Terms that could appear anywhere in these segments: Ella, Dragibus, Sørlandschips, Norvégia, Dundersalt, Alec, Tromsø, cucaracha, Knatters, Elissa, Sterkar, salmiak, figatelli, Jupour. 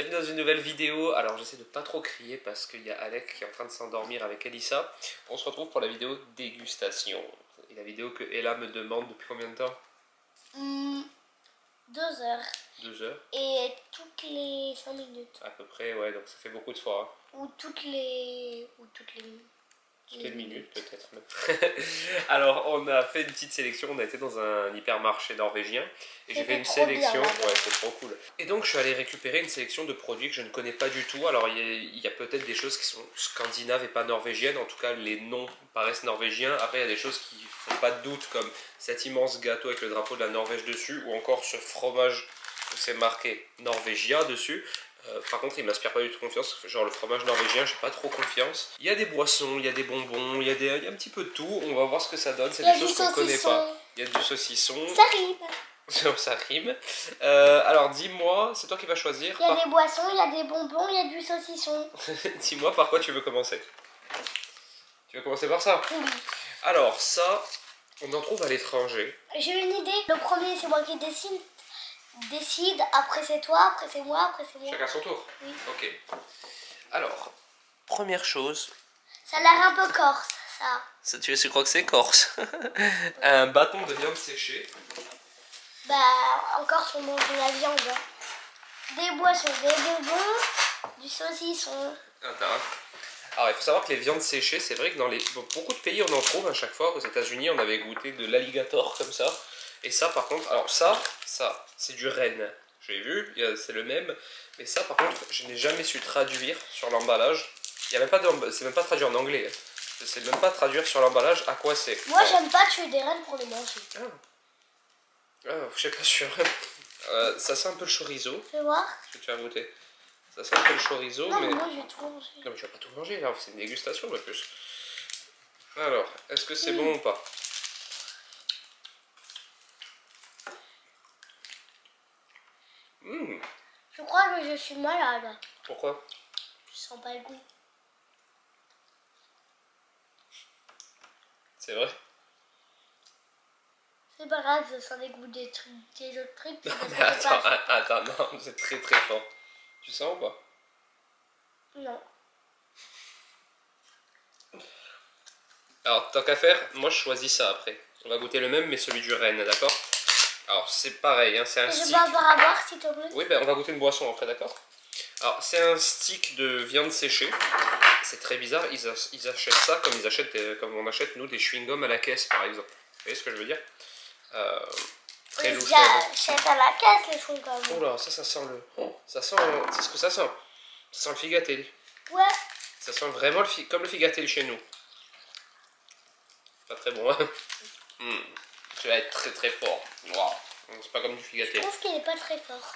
Bienvenue dans une nouvelle vidéo. Alors j'essaie de pas trop crier parce qu'il y a Alec qui est en train de s'endormir avec Elissa. On se retrouve pour la vidéo dégustation. Et la vidéo que Ella me demande depuis combien de temps? 2 heures. 2 heures. Et toutes les 5 minutes. À peu près, ouais, donc ça fait beaucoup de fois. Hein. Ou toutes les minutes peut-être même. Alors on a fait une petite sélection, on a été dans un hypermarché norvégien et j'ai fait une sélection, ouais c'est trop cool. Et donc je suis allé récupérer une sélection de produits que je ne connais pas du tout. Alors il y a peut-être des choses qui sont scandinaves et pas norvégiennes, en tout cas les noms paraissent norvégiens. Après il y a des choses qui font pas de doute comme cet immense gâteau avec le drapeau de la Norvège dessus ou encore ce fromage où c'est marqué Norvégia dessus. Par contre, il ne m'inspire pas du tout confiance, genre le fromage norvégien, j'ai pas trop confiance. Il y a des boissons, il y a des bonbons, il y a un petit peu de tout, on va voir ce que ça donne, c'est des choses qu'on connaît pas. Il y a du saucisson. Ça rime. Ça rime. Alors dis-moi, c'est toi qui vas choisir. Il y a des boissons, il y a des bonbons, il y a du saucisson. Dis-moi par quoi tu veux commencer. Tu veux commencer par ça? Oui. Alors ça, on en trouve à l'étranger. J'ai une idée, le premier c'est moi qui dessine. Décide, après c'est toi, après c'est moi, après c'est moi. Chacun son tour. Oui. Ok. Alors, première chose. Ça a l'air un peu corse, ça. Tu crois que c'est corse? Un bâton de viande séchée. Bah, en Corse, on mange de la viande. Des boissons, des bonbons, du saucisson. Alors, il faut savoir que les viandes séchées, c'est vrai que dans beaucoup de pays, on en trouve à chaque fois. Aux États-Unis, on avait goûté de l'alligator comme ça. Et ça par contre, alors ça, c'est du renne, j'ai vu, c'est le même, mais ça par contre, je n'ai jamais su traduire sur l'emballage, c'est même pas traduit en anglais, c'est même pas traduire sur l'emballage à quoi c'est. Moi j'aime pas tuer des rennes pour les manger. Je sais pas sûr. Ça sent un peu le chorizo. Fais voir. Est-ce que tu vas goûter? Ça sent un peu le chorizo, non, mais... moi j'ai tout mangé. Non mais tu vas pas tout manger, là, c'est une dégustation en plus. Alors, est-ce que c'est bon ou pas? Je crois que je suis malade. Pourquoi? Je sens pas le goût. C'est vrai? C'est pas grave, je sens les goûts des trucs, des autres trucs. Non, mais attends, non, c'est très très fort. Tu sens ou pas? Non. Alors, tant qu'à faire, moi je choisis ça après. On va goûter le même, mais celui du renne, d'accord? Alors c'est pareil, hein, c'est un stick... Je vais avoir à boire s'il te plaît. Oui, ben, on va goûter une boisson après, d'accord? Alors c'est un stick de viande séchée. C'est très bizarre, ils achètent ça comme, comme on achète nous des chewing-gums à la caisse par exemple. Vous voyez ce que je veux dire? Très louche. Ils achètent à la caisse les chewing-gums. Oh là, ça sent le... Ça sent... C'est ce que ça sent. Ça sent le figatelli. Ouais. Ça sent vraiment comme le figatelli chez nous. Pas très bon, hein? Ça va être très très fort. Waouh, c'est pas comme du figatelli. Je trouve qu'il est pas très fort.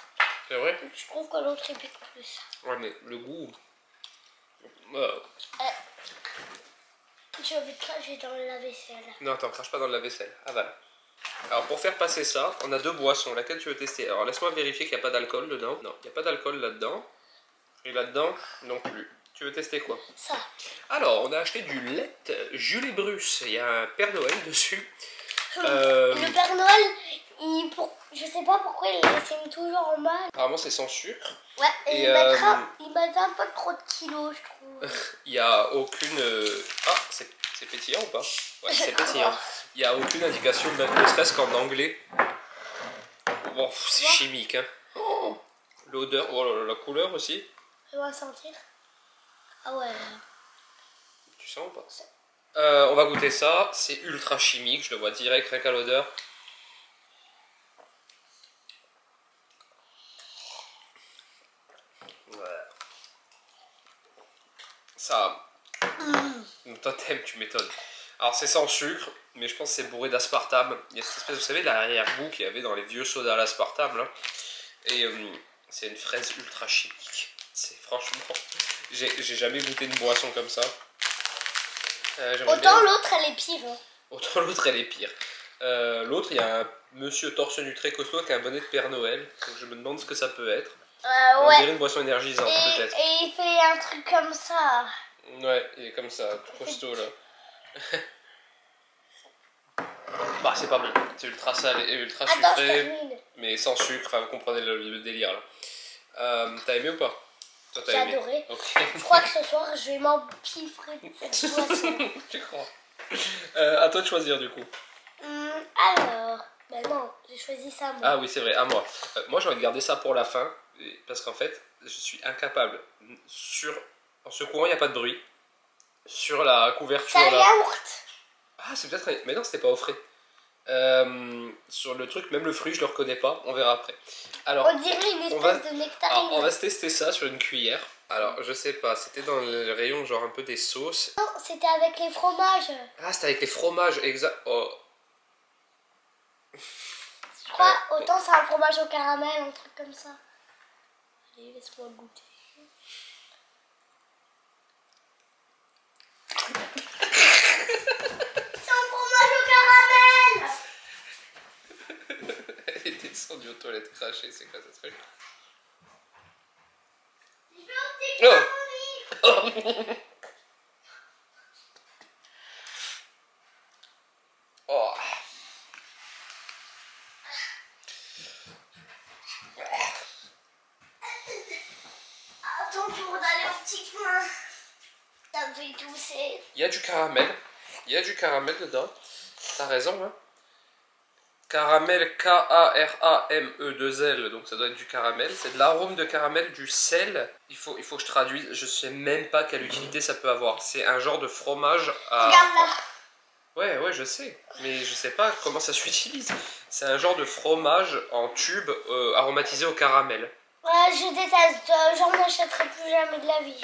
C'est vrai? Je trouve que l'autre est beaucoup plus. Ouais, mais le goût. J'ai envie de cracher dans la vaisselle. Non, attends, crache pas dans la vaisselle. Ah, voilà. Alors, pour faire passer ça, on a deux boissons. Laquelle tu veux tester? Alors, laisse-moi vérifier qu'il n'y a pas d'alcool dedans. Non, il n'y a pas d'alcool là-dedans. Et là-dedans, non plus. Tu veux tester quoi? Ça. Alors, on a acheté du lait Jules & Bruce. Il y a un Père Noël dessus. Le Père Noël, je sais pas pourquoi il dessine toujours en mal. Apparemment c'est sans sucre. Ouais, et il met un peu trop de kilos je trouve. Il y a aucune... Ah, c'est pétillant ou pas? Ouais, c'est pétillant. Il n'y a aucune indication, même ne serait-ce qu'en anglais. Bon, c'est chimique hein. L'odeur, oh, la couleur aussi. Je vais sentir. Ah ouais. Tu sens ou pas? On va goûter ça, c'est ultra chimique, je le vois direct, rien qu'à l'odeur. Ouais. Ça... Toi t'aimes, tu m'étonnes. Alors c'est sans sucre, mais je pense que c'est bourré d'aspartame. Il y a cette espèce, vous savez, l'arrière-goût qu'il y avait dans les vieux sodas à l'aspartame. Hein. Et c'est une fraise ultra chimique. C'est franchement... J'ai jamais goûté une boisson comme ça. Autant l'autre elle est pire. Autant l'autre elle est pire. L'autre il y a un monsieur torse nu très costaud avec un bonnet de Père Noël. Donc je me demande ce que ça peut être. On dirait une boisson énergisante peut-être. Et il fait un truc comme ça. Ouais, il est comme ça, tout costaud là. Bah c'est pas bon, c'est ultra sale et ultra sucré. Mais sans sucre, enfin vous comprenez le délire là. T'as aimé ou pas? J'ai adoré. Okay. Je crois que ce soir, je vais m'empiffrer de cette boisson. Je crois. À toi de choisir du coup. Alors, bah non, j'ai choisi ça moi. Ah oui, c'est vrai, à moi. Moi, j'ai envie de garder ça pour la fin, parce qu'en fait, je suis incapable. En secouant, il n'y a pas de bruit. Sur la couverture. C'est un yaourt. Ah, c'est peut-être. Mais non, c'était pas au frais. Sur le truc, même le fruit, je le reconnais pas. On verra après. Alors, on dirait une espèce de nectarine. Alors, on va se tester ça sur une cuillère. Alors, je sais pas, c'était dans le rayon, genre un peu des sauces. Non, c'était avec les fromages. Ah, c'était avec les fromages, exact. Oh. Je crois, autant c'est un fromage au caramel, un truc comme ça. Allez, laisse-moi le goûter. Descendu aux toilettes crachées, c'est quoi ce truc? Je veux un petit caramel. Oh. Attends pour d'aller aux petites mains. T'as fait tousser. Il y a du caramel dedans. T'as raison, hein. Caramel, K-A-R-A-M-E-2-L, donc ça doit être du caramel. C'est de l'arôme de caramel, du sel. Il faut que je traduise, je sais même pas quelle utilité ça peut avoir. C'est un genre de fromage à... Regarde là. Ouais, je sais, mais je sais pas comment ça s'utilise. C'est un genre de fromage en tube aromatisé au caramel. Ouais, je déteste, j'en achèterai plus jamais de la vie.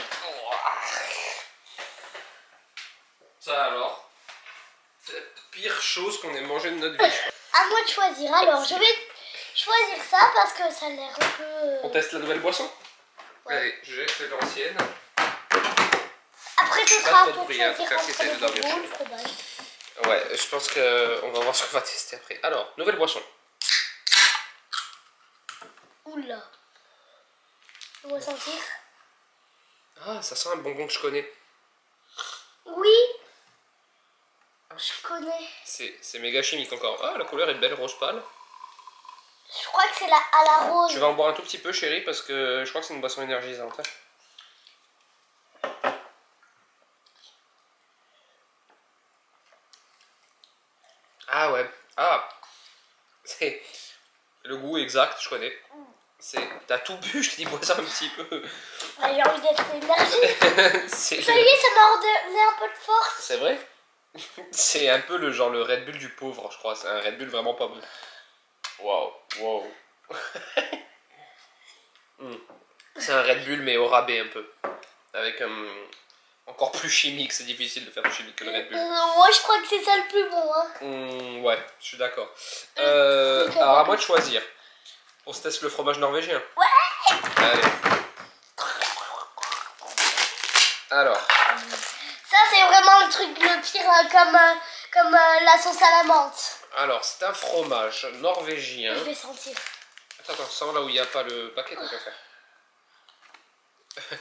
Ça alors, c'est la pire chose qu'on ait mangé de notre vie. À moi de choisir, alors je vais choisir ça parce que ça a l'air un peu... On teste la nouvelle boisson? Ouais. Allez, je jette l'ancienne. Après ce sera à toi de choisir entre les bonbons, le fromage. Ouais, je pense qu'on va voir ce qu'on va tester après. Alors, nouvelle boisson. Oula. On va sentir. Ah, ça sent un bonbon que je connais. Oui. Je connais. C'est méga chimique encore. Ah, la couleur est belle, rose pâle. Je crois que c'est à la rose. Tu vas en boire un tout petit peu, chérie, parce que je crois que c'est une boisson énergisante. Ah ouais. Ah. C'est le goût exact, je connais. T'as tout bu, je te dis, bois ça un petit peu. Ah, j'ai envie d'être énergique. Ça y est, ça m'a redonné un peu de force. C'est vrai? C'est un peu le genre le Red Bull du pauvre, je crois. C'est un Red Bull vraiment pas bon. Waouh. C'est un Red Bull mais au rabais un peu. Avec encore plus chimique, c'est difficile de faire plus chimique que le Red Bull. Moi je crois que c'est ça le plus bon. Hein. Ouais, je suis d'accord. Alors à moi de choisir. On se teste le fromage norvégien. Ouais. Allez. Alors. Ça c'est vraiment le truc le pire, hein, comme la sauce à la menthe. Alors c'est un fromage norvégien. Je vais sentir. Attends, sens là où il n'y a pas le paquet, t'as qu'à faire.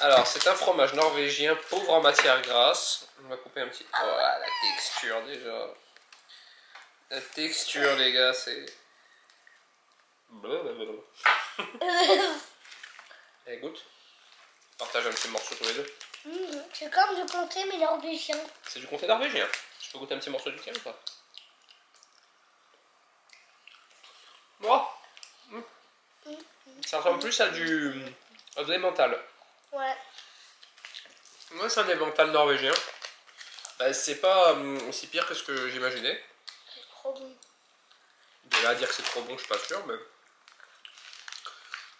Alors c'est un fromage norvégien pauvre en matière grasse. On va couper un petit... Oh la texture déjà. La texture les gars c'est... Blablabla. Allez goûte. Partage un petit morceau tous les deux. C'est comme du comté mais norvégien. C'est du comté norvégien. Je peux goûter un petit morceau du tien ou pas? Ça ressemble plus à du... à de l'emmental. Ouais. Moi c'est un emmental norvégien. Bah, c'est pas aussi pire que ce que j'imaginais. C'est trop bon. De là à dire que c'est trop bon, je suis pas sûr, mais...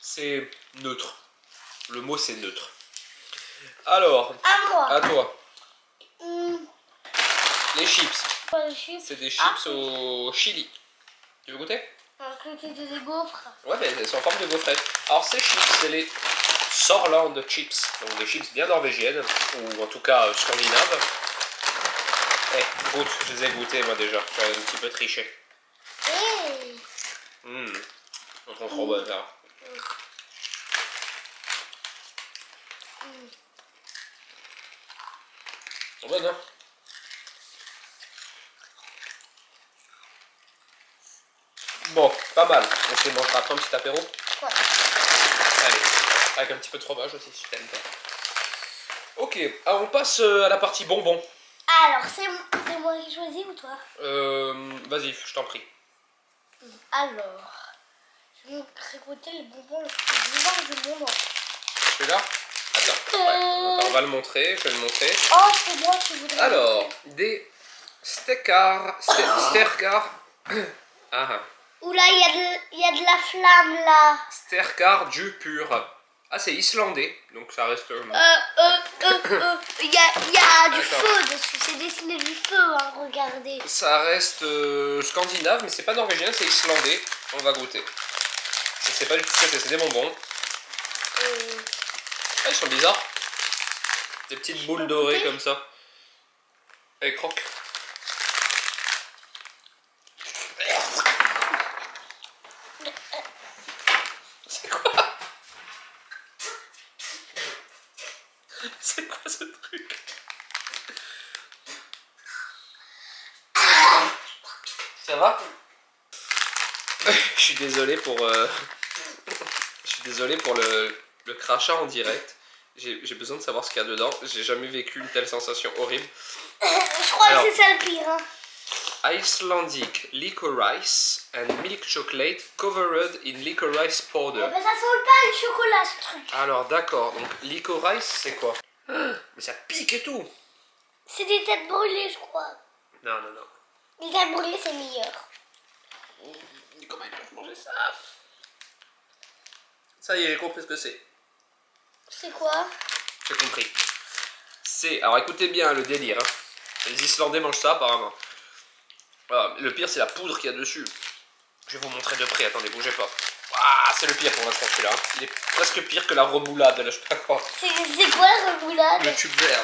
C'est neutre. Le mot c'est neutre. Alors, à toi. Les chips. C'est des chips au chili. Tu veux goûter? C'était des gaufres. Ouais, mais elles sont en forme de gaufrettes. Alors, ces chips, c'est les Sørlandschips. Donc, des chips bien norvégiennes, ou en tout cas scandinaves. Eh, goûte, je les ai goûtées moi déjà. J'ai un petit peu triché. Elles sont trop bonnes là. C'est bon, hein? Bon, pas mal. On se les mangera après un petit apéro. Ouais. Allez, avec un petit peu de fromage aussi si t'aimes pas. Ok, alors on passe à la partie bonbons. Alors c'est moi qui choisis ou toi? Vas-y, je t'en prie. Alors, je vais montrer côté les bonbons le plus bizarre du monde. Celui-là? Attends, ouais. Attends, on va le montrer, je vais le montrer. Oh, c'est moi qui voudrais. Alors, des Sterkar. Ah. Oula, il y a de la flamme là. Sterkar Jupour. Ah, c'est islandais, donc ça reste. Il y a du feu dessus, c'est dessiné du feu, hein, regardez. Ça reste scandinave, mais c'est pas norvégien, c'est islandais. On va goûter. Je sais pas du tout ce que c'est des bonbons. Ah, ils sont bizarres. Des petites boules dorées comme ça. Allez, croque. C'est quoi ce truc? Ça va? Je suis désolé pour le crachat en direct. J'ai besoin de savoir ce qu'il y a dedans. J'ai jamais vécu une telle sensation horrible. Je crois que c'est ça le pire. Hein. Icelandic licorice and milk chocolate covered in licorice powder. Mais ça sent pas le chocolat ce truc. Alors d'accord, donc licorice c'est quoi? Mais ça pique et tout. C'est des têtes brûlées je crois. Non, non, non. Les têtes brûlées c'est meilleur. Comment ils peuvent manger ça? Ça y est, j'ai compris ce que c'est. C'est quoi? J'ai compris. C'est... Alors écoutez bien le délire. Hein. Les Islandais mangent ça apparemment. Voilà. Le pire c'est la poudre qu'il y a dessus. Je vais vous montrer de près, attendez, bougez pas. Ah, c'est le pire pour l'instant celui-là. Il est presque pire que la reboulade, là, je sais pas quoi. C'est quoi la reboulade? Le tube vert.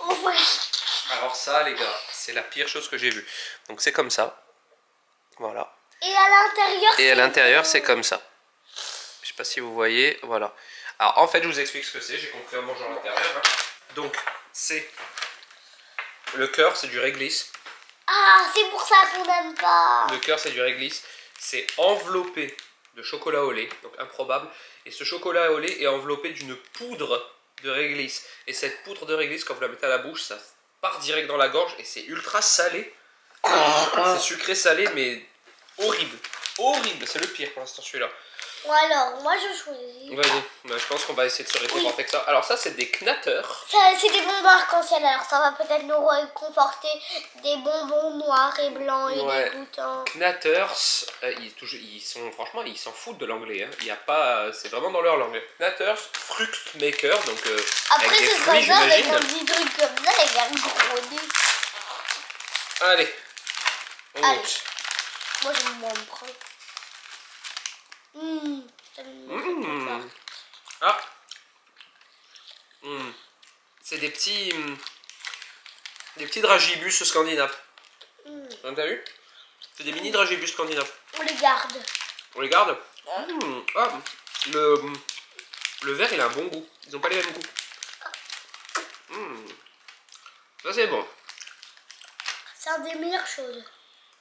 Oh ouais. Alors ça les gars, c'est la pire chose que j'ai vue. Donc c'est comme ça. Voilà. Et à l'intérieur c'est comme ça. Je sais pas si vous voyez, voilà. Alors en fait je vous explique ce que c'est, j'ai compris en mangeant l'intérieur. Hein. Donc c'est... Le cœur c'est du réglisse. Ah c'est pour ça qu'on n'aime pas. Le cœur c'est du réglisse. C'est enveloppé de chocolat au lait, donc improbable. Et ce chocolat au lait est enveloppé d'une poudre de réglisse. Et cette poudre de réglisse quand vous la mettez à la bouche, ça part direct dans la gorge et c'est ultra salé. C'est sucré salé mais horrible. Horrible, c'est le pire pour l'instant celui-là. Bon alors, moi je choisis. Vas-y, je pense qu'on va essayer de se réconforter avec ça. Alors ça c'est des Knatters. C'est des bonbons arc-en-ciel, alors ça va peut-être nous réconforter. Des bonbons noirs et blancs et dégoûtants. Knatters, ils sont, franchement ils s'en foutent de l'anglais. Hein. Il y a pas, c'est vraiment dans leur langue. Knatters, fruct maker, donc après avec des fruits j'imagine. Après c'est des trucs comme ça, il y a un gros nez. Allez, on goûte. Moi je vais m'en prendre. Ah. C'est des petits dragibus scandinaves. T'as vu? C'est des mini dragibus scandinaves. On les garde. On les garde? Ah, le vert il a un bon goût. Ils ont pas les mêmes goûts. Ça c'est bon. C'est un des meilleures choses.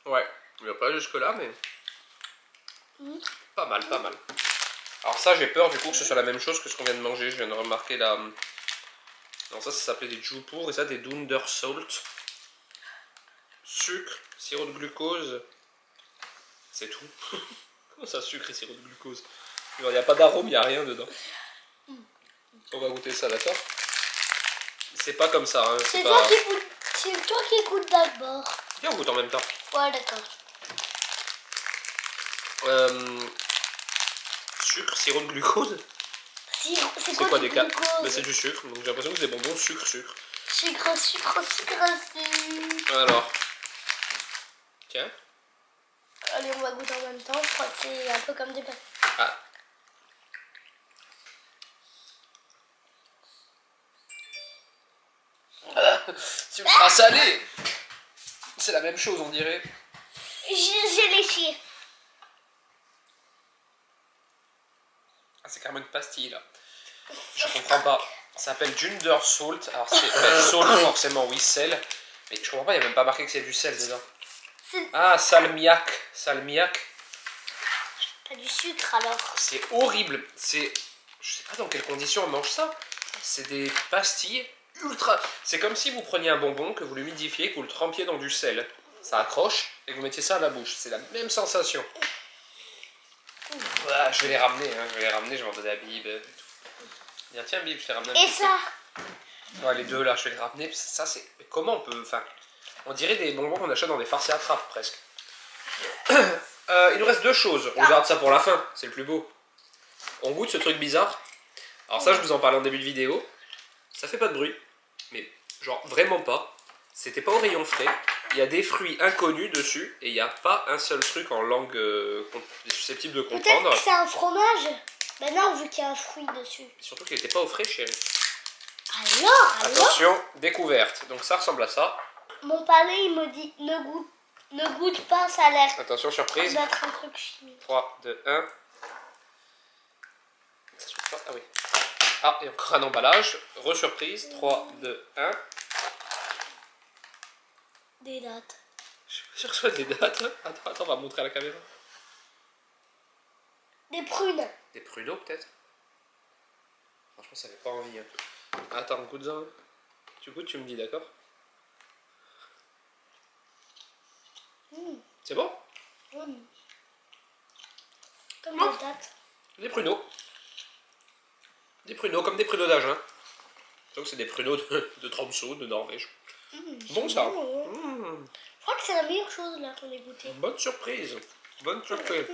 Ouais, il n'y a pas jusque là mais... Pas mal, pas mal. Alors ça j'ai peur du coup que ce soit la même chose que ce qu'on vient de manger. Je viens de remarquer la... Non ça s'appelait des Jupour et ça des Dundersalt. Sucre, sirop de glucose. C'est tout. Comment ça sucre et sirop de glucose? Il n'y a pas d'arôme, il n'y a rien dedans. On va goûter ça d'accord? C'est pas comme ça hein. C'est pas... toi qui goûtes d'abord. Et on goûte en même temps. Ouais d'accord. Sucre, sirop de glucose. C'est quoi des glucose? Ben, c'est du sucre, donc j'ai l'impression que c'est bonbon sucre. Sucre. Alors. Tiens. Allez, on va goûter en même temps, je crois que c'est un peu comme des pâtes. Ah. Super salé. C'est la même chose, on dirait. J'ai léché. C'est carrément une pastille là. Je comprends pas. Ça s'appelle Dundersalt. Alors c'est salt forcément, oui, sel. Mais je comprends pas, il n'y a même pas marqué que c'est du sel dedans. Ah, salmiak. Salmiak. Pas du sucre alors. C'est horrible. C'est Je sais pas dans quelles conditions on mange ça. C'est des pastilles ultra... C'est comme si vous preniez un bonbon, que vous l'humidifiez, que vous le trempiez dans du sel. Ça accroche et que vous mettiez ça à la bouche. C'est la même sensation. Voilà, je vais les ramener, hein. Je vais en donner à Bib. Bien, tiens Bib, je les ramène. Et ça peu. Ouais, les deux là, je vais les ramener. Ça, c'est... Comment on peut... Enfin, on dirait des bonbons qu'on achète dans des farces et attrapes, presque. Il nous reste deux choses. On garde ça pour la fin, c'est le plus beau. On goûte ce truc bizarre. Alors ça, je vous en parlais en début de vidéo. Ça fait pas de bruit, mais genre vraiment pas. C'était pas au rayon frais. Il y a des fruits inconnus dessus et il n'y a pas un seul truc en langue susceptible de comprendre. Peut-être que c'est un fromage. Ben non, vu qu'il y a un fruit dessus. Et surtout qu'il n'était pas au frais, chérie. Alors attention, découverte. Donc ça ressemble à ça. Mon palais, il me dit ne goûte pas, ça a l'air. Attention, surprise. Ça doit être un truc chimique. 3, 2, 1. Ça se trouve pas. Ah oui. Ah, et encore un emballage. Re-surprise. 3, 2, 1. Des dates. Je suis pas sûr que ce soit des dates. Attends, attends, on va montrer à la caméra. Des prunes. Des pruneaux, peut-être. Franchement, ça fait pas envie. Hein. Attends, goûte-en. Tu goûtes, tu me dis, d'accord? C'est bon? Oui. Comme des dates. Des pruneaux. Des pruneaux, comme des pruneaux d'âge. Hein. Donc, c'est des pruneaux de Tromsø, de Norvège. Bon, ça. Je crois que c'est la meilleure chose là qu'on ait goûté. Bonne surprise. Bonne surprise.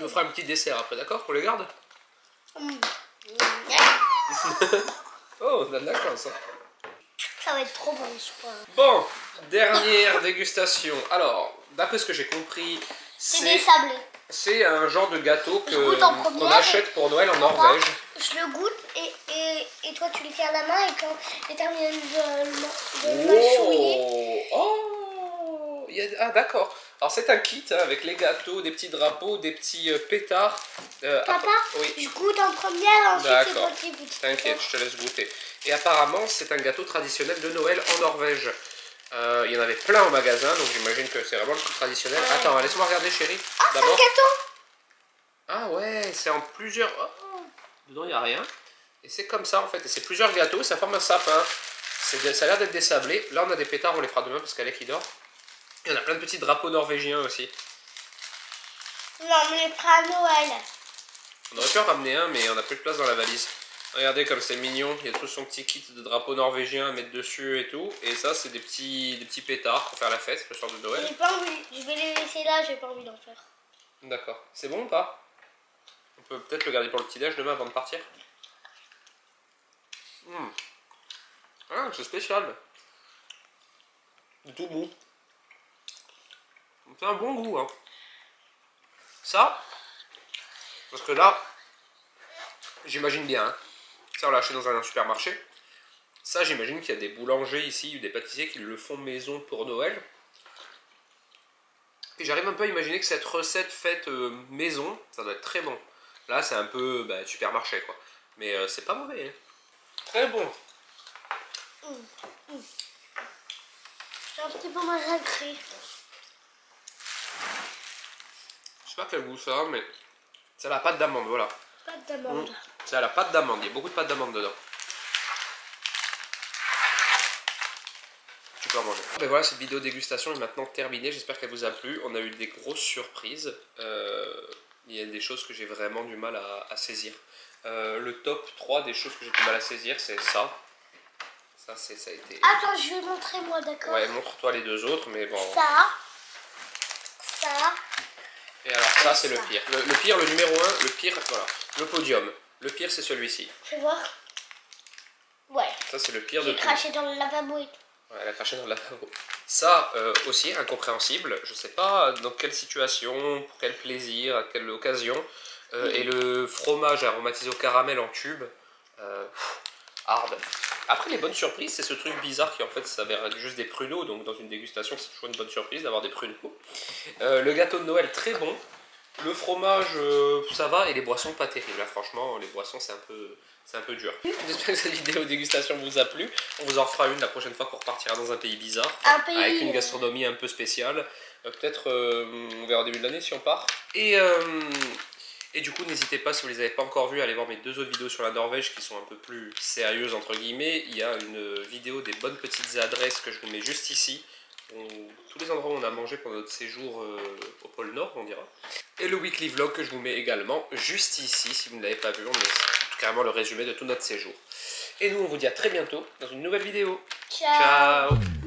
On fera un petit dessert après, d'accord? Qu'on les garde. Oh, on a de la chance. Hein. Ça va être trop bon, je crois. Bon, dernière dégustation. Alors, d'après ce que j'ai compris, c'est des sablés. C'est un genre de gâteau qu'on achète pour Noël en Norvège. Je le goûte et toi tu le fais à la main et quand j'ai terminé de mâchouiller. Oh, ah d'accord. Alors c'est un kit hein, avec les gâteaux, des petits drapeaux, des petits pétards. Papa, oui. Je goûte en première, ensuite toi tu goûtes. T'inquiète, je te laisse goûter. Et apparemment c'est un gâteau traditionnel de Noël en Norvège. Il y en avait plein au magasin, donc j'imagine que c'est vraiment le truc traditionnel. Ouais. Attends, laisse-moi regarder, chérie. Ah, c'est un gâteau. Ah ouais, c'est en plusieurs... Oh, dedans, il n'y a rien. Et c'est comme ça, en fait. Et c'est plusieurs gâteaux, ça forme un sapin. Ça a l'air d'être des sablés. Là, on a des pétards, on les fera demain, parce qu'Alec, il dort. Il y en a plein de petits drapeaux norvégiens, aussi. Non, mais on les fera à Noël. On aurait pu en ramener un, mais on n'a plus de place dans la valise. Regardez comme c'est mignon, il y a tout son petit kit de drapeau norvégien à mettre dessus et tout. Et ça c'est des petits pétards pour faire la fête, le soir de Noël. J'ai pas envie, je vais les laisser là, j'ai pas envie d'en faire. D'accord, c'est bon ou pas? On peut peut-être le garder pour le petit-déj demain avant de partir. Ah, c'est spécial. Tout mou. C'est un bon goût hein. Ça, parce que là, j'imagine bien hein. Ça, on l'a acheté dans un supermarché. Ça, j'imagine qu'il y a des boulangers ici ou des pâtissiers qui le font maison pour Noël. Et j'arrive un peu à imaginer que cette recette faite maison, ça doit être très bon. Là, c'est un peu bah, supermarché, quoi. Mais c'est pas mauvais. Hein. Très bon. J'ai un petit peu massacré. Je sais pas quel goût ça a, mais c'est la pâte d'amande, voilà. Pâte d'amande. C'est à la pâte d'amande, il y a beaucoup de pâte d'amande dedans. Tu peux en manger. Mais voilà, cette vidéo dégustation est maintenant terminée, j'espère qu'elle vous a plu. On a eu des grosses surprises. Il y a des choses que j'ai vraiment du mal à saisir. Le top 3 des choses que j'ai du mal à saisir, c'est ça. Ça a été... Attends, je vais montrer moi, d'accord? Ouais, montre-toi les deux autres, mais bon... Ça... Et alors ça, c'est le pire. Le pire, le numéro 1, le pire, voilà. Le podium. Le pire, c'est celui-ci. Fais voir. Ouais. Ça, c'est le pire de tout. Elle a craché dans le lavabo et tout. Ouais, elle a craché dans le lavabo. Ça, aussi, incompréhensible. Je sais pas dans quelle situation, pour quel plaisir, à quelle occasion. Et le fromage aromatisé au caramel en tube. Hard. Après, les bonnes surprises, c'est ce truc bizarre qui en fait s'avère être juste des pruneaux. Donc, dans une dégustation, c'est toujours une bonne surprise d'avoir des pruneaux. Le gâteau de Noël, très bon. Le fromage, ça va. Et les boissons, pas terribles. Là, franchement, les boissons, c'est un peu dur. J'espère que cette vidéo dégustation vous a plu. On vous en fera une la prochaine fois qu'on repartira dans un pays bizarre. Avec une gastronomie un peu spéciale. Peut-être, on verra au début de l'année si on part. Et... Et du coup, n'hésitez pas, si vous ne les avez pas encore vus, à aller voir mes deux autres vidéos sur la Norvège qui sont un peu plus sérieuses, entre guillemets. Il y a une vidéo des bonnes petites adresses que je vous mets juste ici. Tous les endroits où on a mangé pendant notre séjour au pôle Nord, on dira. Et le weekly vlog que je vous mets également juste ici, si vous ne l'avez pas vu, on met carrément le résumé de tout notre séjour. Et nous, on vous dit à très bientôt dans une nouvelle vidéo. Ciao. Ciao.